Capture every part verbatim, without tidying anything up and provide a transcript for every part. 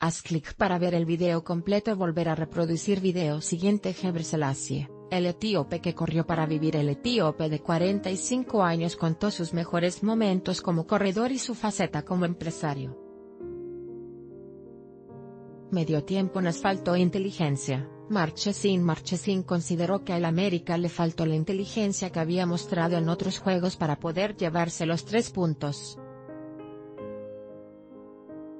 Haz clic para ver el video completo. Volver a reproducir video siguiente. Gebrselassie, el etíope que corrió para vivir. El etíope de cuarenta y cinco años contó sus mejores momentos como corredor y su faceta como empresario. Medio tiempo: nos faltó inteligencia. Marchesín Marchesín consideró que al América le faltó la inteligencia que había mostrado en otros juegos para poder llevarse los tres puntos.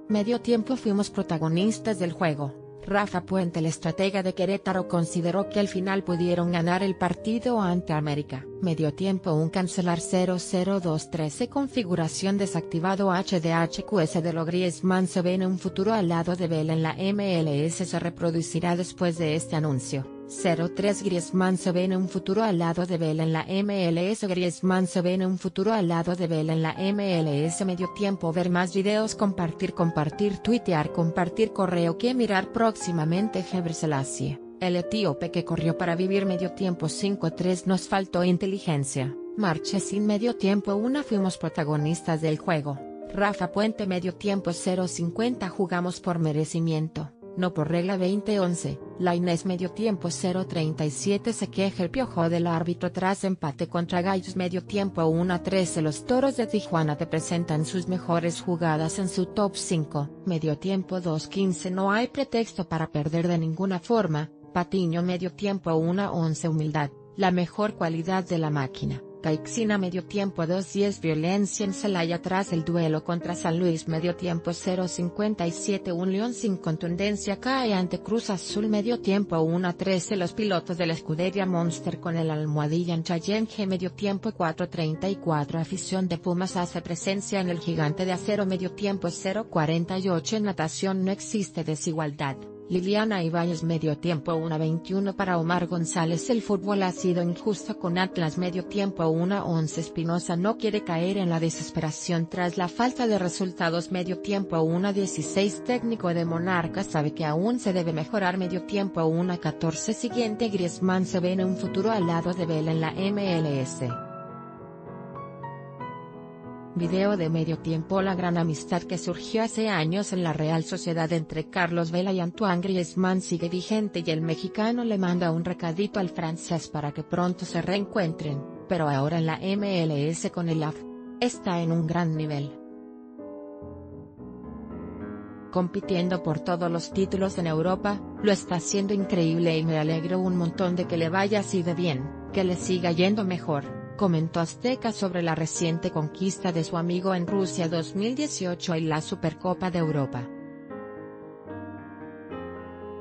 Medio tiempo: fuimos protagonistas del juego. Rafa Puente, el estratega de Querétaro, consideró que al final pudieron ganar el partido ante América. Medio tiempo: un cancelar cero cero dos trece configuración desactivado H D H Q S de lo Griezmann se ve en un futuro al lado de Vela en la M L S. Se reproducirá después de este anuncio. cero tres Griezmann se ve en un futuro al lado de Vela en la M L S. Griezmann se ve en un futuro al lado de Vela en la M L S. Medio tiempo: ver más videos, compartir, compartir, tuitear, compartir, correo que mirar próximamente. Gebrselassie, el etíope que corrió para vivir. Medio tiempo cinco tres nos faltó inteligencia. Marchesín. Medio tiempo uno fuimos protagonistas del juego. Rafa Puente. Medio tiempo cero cincuenta jugamos por merecimiento, no por regla veinte once. La Inés. Medio tiempo cero treinta y siete se queja el Piojo del árbitro tras empate contra Gallos. Medio tiempo uno trece los Toros de Tijuana te presentan sus mejores jugadas en su top cinco. Medio tiempo dos quince no hay pretexto para perder de ninguna forma. Patiño. Medio tiempo uno once humildad, la mejor cualidad de la máquina. Caixina. Medio tiempo dos diez violencia en Celaya tras el duelo contra San Luis. Medio tiempo cero cincuenta y siete un León sin contundencia cae ante Cruz Azul. Medio tiempo uno trece los pilotos de la escudería Monster con el almohadilla en Challenge. Medio tiempo cuatro treinta y cuatro afición de Pumas hace presencia en el gigante de acero. Medio tiempo cero cuarenta y ocho en natación no existe desigualdad. Liliana Ibáñez. Medio tiempo uno veintiuno para Omar González. El fútbol ha sido injusto con Atlas. Medio tiempo uno once Espinosa no quiere caer en la desesperación tras la falta de resultados. Medio tiempo uno dieciséis técnico de Monarca sabe que aún se debe mejorar. Medio tiempo uno catorce siguiente Griezmann se ve en un futuro al lado de Vela en la M L S. Video de medio tiempo. La gran amistad que surgió hace años en la Real Sociedad entre Carlos Vela y Antoine Griezmann sigue vigente y el mexicano le manda un recadito al francés para que pronto se reencuentren, pero ahora en la M L S con el A F. Está en un gran nivel, compitiendo por todos los títulos en Europa. Lo está haciendo increíble y me alegro un montón de que le vaya así de bien, que le siga yendo mejor, comentó Azteca sobre la reciente conquista de su amigo en Rusia dos mil dieciocho y la Supercopa de Europa.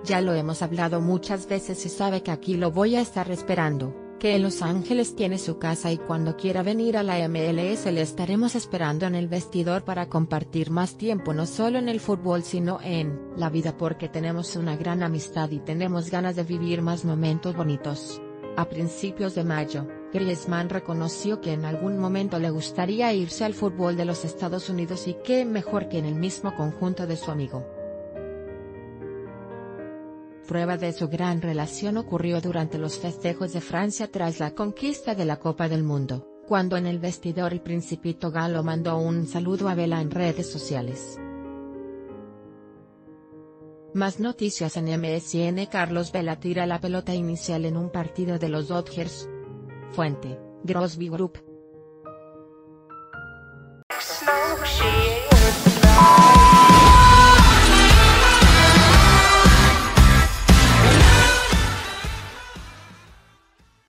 Ya lo hemos hablado muchas veces y sabe que aquí lo voy a estar esperando, que en Los Ángeles tiene su casa y cuando quiera venir a la M L S le estaremos esperando en el vestidor para compartir más tiempo, no solo en el fútbol sino en la vida, porque tenemos una gran amistad y tenemos ganas de vivir más momentos bonitos. A principios de mayo, Griezmann reconoció que en algún momento le gustaría irse al fútbol de los Estados Unidos y qué mejor que en el mismo conjunto de su amigo. Prueba de su gran relación ocurrió durante los festejos de Francia tras la conquista de la Copa del Mundo, cuando en el vestidor el Principito Galo mandó un saludo a Vela en redes sociales. Más noticias en M S N. Carlos Vela tira la pelota inicial en un partido de los Dodgers. Fuente: Grosby Group.